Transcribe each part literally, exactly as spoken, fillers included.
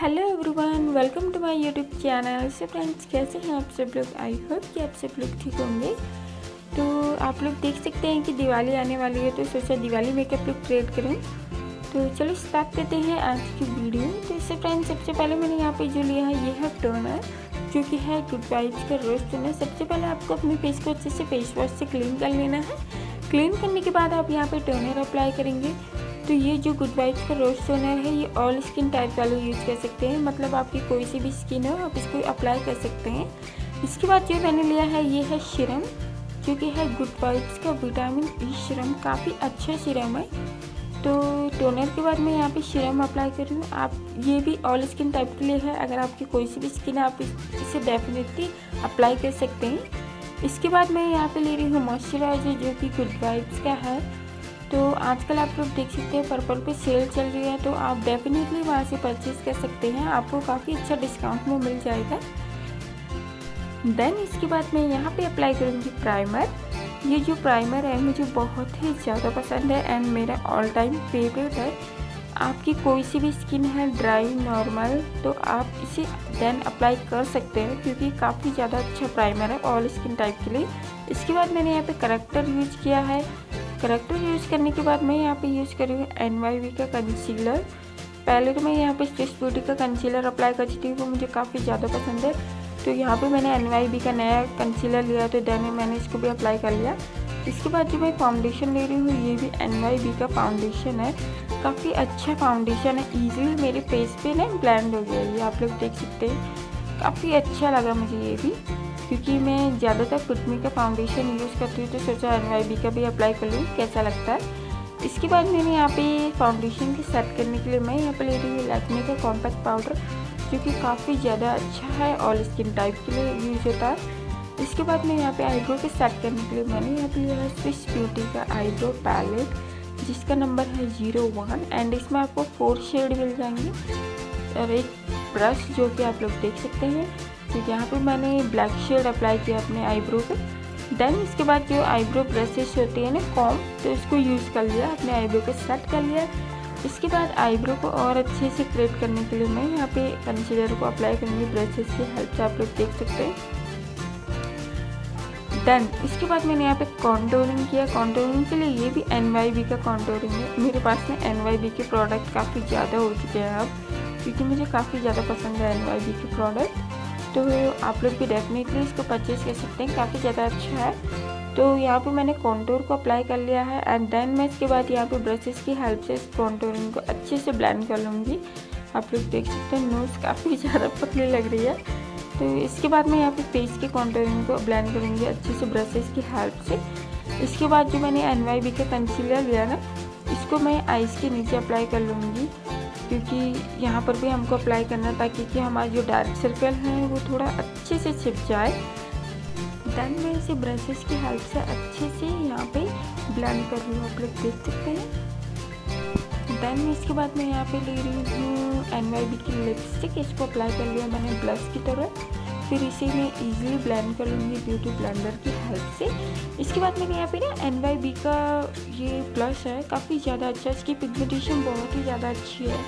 Hello everyone, welcome to my YouTube channel. So friends, कैसे हैं आप सब लोग? आई होप कि आप सब लोग ठीक होंगे। तो आप लोग देख सकते हैं कि दिवाली आने वाली है, तो सोचा दिवाली मेकअप लुक क्रिएट करें। तो चलो स्टार्ट करते हैं आज की वीडियो। तो इससे फ्रेंड्स, सबसे पहले मैंने यहाँ पे जो लिया है ये है टोनर, जो कि है गुड वाइब्स का रोज टोनर। सबसे पहले आपको अपने फेस को अच्छे से फेस वॉश से क्लीन कर लेना है। क्लीन करने के बाद आप यहाँ पर टोनर अप्लाई करेंगे। तो ये जो गुड वाइब्स का रोज टोनर है, ये ऑल स्किन टाइप वाले यूज़ कर सकते हैं, मतलब आपकी कोई सी भी स्किन हो आप इसको अप्लाई कर सकते हैं। इसके बाद जो मैंने लिया है ये है सीरम, जो कि है गुड वाइब्स का विटामिन ई सीरम। काफ़ी अच्छा सीरम है। तो टोनर के बाद मैं यहाँ पे सीरम अप्लाई कर रही हूँ। आप ये भी ऑल स्किन टाइप के लिए है, अगर आपकी कोई सी भी स्किन है आप इसे डेफिनेटली अप्लाई कर सकते हैं। इसके बाद मैं यहाँ पर ले रही हूँ मॉइस्चराइजर, जो कि गुड वाइब्स का है। तो आजकल आप लोग देख सकते हैं पर्पल पे सेल चल रही है, तो आप डेफिनेटली वहाँ से परचेज़ कर सकते हैं, आपको काफ़ी अच्छा डिस्काउंट में मिल जाएगा। देन इसके बाद मैं यहाँ पे अप्लाई करूँगी प्राइमर। ये जो प्राइमर है मुझे बहुत ही ज़्यादा पसंद है एंड मेरा ऑल टाइम फेवरेट है। आपकी कोई सी भी स्किन है, ड्राई, नॉर्मल, तो आप इसे देन अप्लाई कर सकते हैं, क्योंकि काफ़ी ज़्यादा अच्छा प्राइमर है ऑल स्किन टाइप के लिए। इसके बाद मैंने यहाँ पर करेक्टर यूज़ किया है। करेक्टर यूज़ करने के बाद मैं यहाँ पे यूज़ कर रही हूँ एन वाई बी का कंसीलर। पहले तो मैं यहाँ पे स्ट्रेक्स ब्यूटी का कंसीलर अप्लाई कर चुकी हूँ, वो मुझे काफ़ी ज़्यादा पसंद है। तो यहाँ पे मैंने एन वाई बी का नया कंसीलर लिया, तो देन मैंने इसको भी अप्लाई कर लिया। इसके बाद जो मैं फाउंडेशन ले रही हूँ ये भी एन वाई बी का फाउंडेशन है। काफ़ी अच्छा फाउंडेशन है, ईजिली मेरे फेस पे ना ब्लेंड हो गया। ये आप लोग देख सकते हैं, काफ़ी अच्छा लगा मुझे ये भी, क्योंकि मैं ज़्यादातर फिटमी का फाउंडेशन यूज़ करती हूँ, तो सोचा एन वाई बी का भी अप्लाई कर लूँ, कैसा लगता है। इसके बाद मैंने यहाँ पे फाउंडेशन के सेट करने के लिए मैं यहाँ पे ले रही हूँ लैक्मे का कॉम्पैक्ट पाउडर, जो कि काफ़ी ज़्यादा अच्छा है, ऑल स्किन टाइप के लिए यूज़ होता है। इसके बाद मैं यहाँ पे आईब्रो के सेट करने के लिए मैंने यहाँ पे लिया है स्ट्रेक्स ब्यूटी का आईब्रो पैलेट, जिसका नंबर है जीरो वन, एंड इसमें आपको फोर शेड मिल जाएंगे और एक ब्रश, जो कि आप लोग देख सकते हैं। तो यहाँ पे मैंने ब्लैक शेड अप्लाई किया अपने आईब्रो पे। देन इसके बाद जो आईब्रो ब्रशेस होते हैं ना, कॉम, तो इसको यूज़ कर लिया, अपने आईब्रो को सेट कर लिया। इसके बाद आईब्रो को और अच्छे से क्रिएट करने के लिए मैं यहाँ पे कंसीलर को अप्लाई करूँगी ब्रशेस की हेल्प से, आप लोग देख सकते हैं। देन इसके बाद मैंने यहाँ पे कॉन्टोरिंग किया। कॉन्टोरिंग के लिए ये भी एन वाई बी का कॉन्टोरिंग है। मेरे पास में एन वाई बी के प्रोडक्ट काफ़ी ज़्यादा हो चुके हैं अब, क्योंकि मुझे काफ़ी ज़्यादा पसंद है एन वाई बी के प्रोडक्ट, तो आप लोग भी डेफिनेटली इसको परचेज़ कर सकते हैं, काफ़ी ज़्यादा अच्छा है। तो यहाँ पे मैंने कॉन्टूर को अप्लाई कर लिया है एंड देन मैं इसके बाद यहाँ पे ब्रशेस की हेल्प से इस कॉन्टूरिंग को अच्छे से ब्लेंड कर लूँगी। आप लोग देख सकते हैं नोज़ काफ़ी ज़्यादा पतली लग रही है। तो इसके बाद मैं यहाँ पे फेस के कॉन्टूरिंग को ब्लेंड करूँगी अच्छे से ब्रशेस की हेल्प से। इसके बाद जो मैंने एन वाई बी का कंसीलर लिया ना, इसको मैं आइज़ के नीचे अप्लाई कर लूँगी, क्योंकि यहाँ पर भी हमको अप्लाई करना, ताकि कि हमारा जो डार्क सर्कल है वो थोड़ा अच्छे से छिप जाए। देन मैं इसे ब्रशेस की हेल्प से अच्छे से यहाँ पे ब्लेंड कर रही हूँ, आप लोग देख सकते हैं। देन इसके बाद मैं यहाँ पे ले रही हूँ एन वाई बी की लिपस्टिक, इसको अप्लाई कर लिया मैंने ब्लश की तरह, फिर इसे मैं ईजिली ब्लेंड कर लूँगी ब्यूटी ब्लेंडर की हेल्प से। इसके बाद मैंने यहाँ पे ना एन वाई बी का ये ब्लश है, काफ़ी ज़्यादा अच्छा, इसकी पिगमेंटेशन बहुत ही ज़्यादा अच्छी है,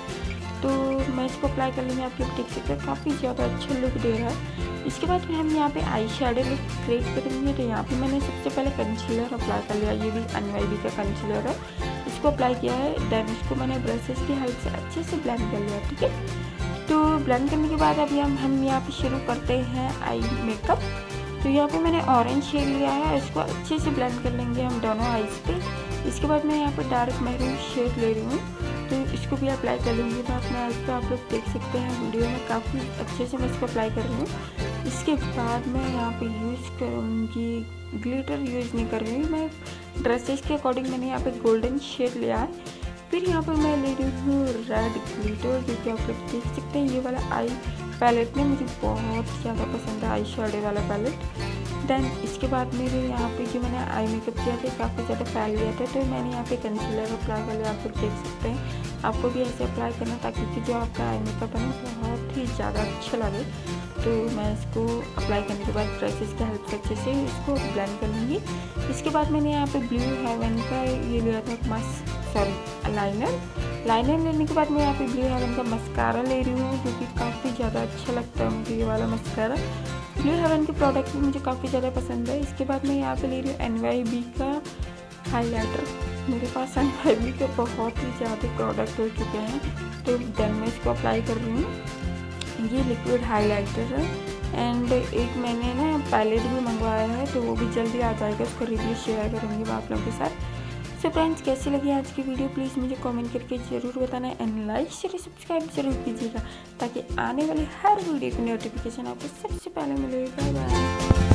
तो मैं इसको अप्लाई कर लूँगी। आप लोग देख सकते हैं काफ़ी ज़्यादा अच्छा लुक दे रहा है। इसके बाद हम यहाँ पे आई शेडो लुक क्रिएट करेंगे। तो यहाँ पे मैंने सबसे पहले कंसीलर अप्लाई कर लिया, ये भी एन वाई बी का कंसीलर है, इसको अप्लाई किया है। देन इसको मैंने ब्रशेस की हेल्प से अच्छे से ब्लेंड कर लिया, ठीक है। तो ब्लेंड करने के बाद अभी हम हम यहाँ पर शुरू करते हैं आई मेकअप। तो यहाँ पे मैंने ऑरेंज शेड लिया है, इसको अच्छे से ब्लेंड कर लेंगे हम दोनों आइज़ पे। इसके बाद मैं यहाँ पे डार्क मैरून शेड ले रही हूँ, तो इसको भी अप्लाई कर लूँगी मैं अपने आइज़ पे। आप लोग देख सकते हैं वीडियो में काफ़ी अच्छे से मैं इसको अप्लाई कर रही हूँ। इसके बाद मैं यहाँ पे यूज़ करूँगी ग्लिटर, यूज़ नहीं कर रही हूँ मैं, ड्रेसेस के अकॉर्डिंग मैंने यहाँ पर गोल्डन शेड लिया है। फिर यहाँ पर मैं ले रही हूँ रेड ग्लिटर, जो कि आप लोग देख सकते हैं। ये वाला आई पैलेट में मुझे बहुत ज़्यादा पसंद है, आई शेडो वाला पैलेट। देन इसके बाद मेरे यहाँ पे जो मैंने आई मेकअप किया था काफ़ी ज़्यादा फैल गया था, तो मैंने यहाँ पे कंसीलर अप्लाई कर लिया, आप लोग देख सकते हैं। आपको भी ऐसे अप्लाई करना, ताकि कि जो आपका आई मेकअप है ना बहुत ही ज़्यादा अच्छा लगे। तो मैं इसको अप्लाई करने के बाद ब्रशेस की हेल्प से अच्छे से इसको ब्लेंड कर लूँगी। इसके बाद मैंने यहाँ पर ब्लू हेवन का ये लिया था मास्क, सॉरी, अलाइनर, लाइनर लेने के बाद मैं यहाँ पे ब्लू हेवन का मस्कारा ले रही हूँ, क्योंकि काफ़ी ज़्यादा अच्छा लगता है मुझे ये वाला मस्कारा। ब्लू हेवन के प्रोडक्ट भी मुझे काफ़ी ज़्यादा पसंद है। इसके बाद मैं यहाँ पे ले रही हूँ एन वाई बी का हाईलाइटर। मेरे पास एन वाई बी के बहुत ही ज़्यादा प्रोडक्ट हो चुके हैं, तो देन मैं इसको अप्लाई कर रही हूँ। ये लिक्विड हाईलाइटर है एंड एक मैंने ना पैलेट भी मंगवाया है, तो वो भी जल्दी आ जाएगा। उसका रिव्यू शेयर करूँगी मैं आप लोगों के साथ। तो फ्रेंड्स, कैसी लगी आज की वीडियो प्लीज़ मुझे कमेंट करके ज़रूर बताना एंड लाइक शेयर सब्सक्राइब जरूर कीजिएगा, ताकि आने वाले हर वीडियो की नोटिफिकेशन आपको सबसे पहले मिलेगी। Bye bye.